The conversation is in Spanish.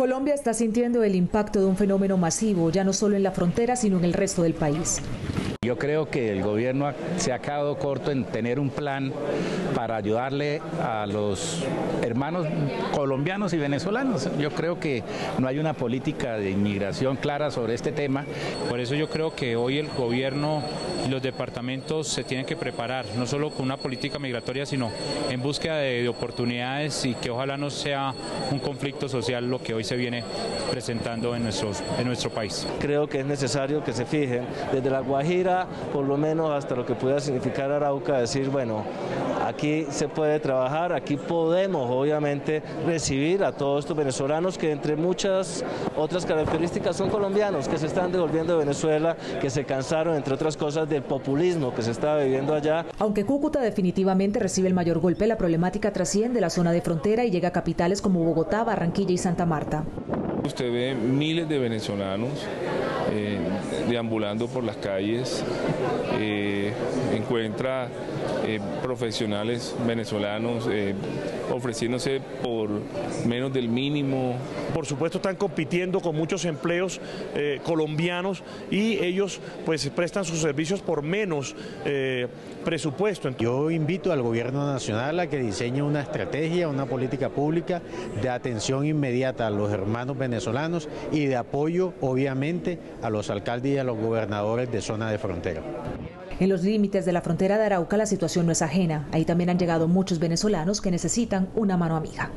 Colombia está sintiendo el impacto de un fenómeno masivo, ya no solo en la frontera, sino en el resto del país. Yo creo que el gobierno se ha quedado corto en tener un plan para ayudarle a los hermanos colombianos y venezolanos. Yo creo que no hay una política de inmigración clara sobre este tema. Por eso yo creo que hoy el gobierno y los departamentos se tienen que preparar, no solo con una política migratoria, sino en búsqueda de oportunidades, y que ojalá no sea un conflicto social lo que hoy se viene presentando en nuestro país. Creo que es necesario que se fijen desde La Guajira, por lo menos hasta lo que pueda significar Arauca, decir, bueno, aquí se puede trabajar, aquí podemos obviamente recibir a todos estos venezolanos que, entre muchas otras características, son colombianos que se están devolviendo de Venezuela, que se cansaron, entre otras cosas, del populismo que se estaba viviendo allá. Aunque Cúcuta definitivamente recibe el mayor golpe, la problemática trasciende la zona de frontera y llega a capitales como Bogotá, Barranquilla y Santa Marta. Usted ve miles de venezolanos deambulando por las calles, encuentra profesionales venezolanos ofreciéndose por menos del mínimo. Por supuesto están compitiendo con muchos empleos colombianos, y ellos pues prestan sus servicios por menos presupuesto. Yo invito al gobierno nacional a que diseñe una estrategia, una política pública de atención inmediata a los hermanos venezolanos y de apoyo obviamente a los alcaldes y a los gobernadores de zona de frontera. En los límites de la frontera de Arauca la situación no es ajena. Ahí también han llegado muchos venezolanos que necesitan una mano amiga.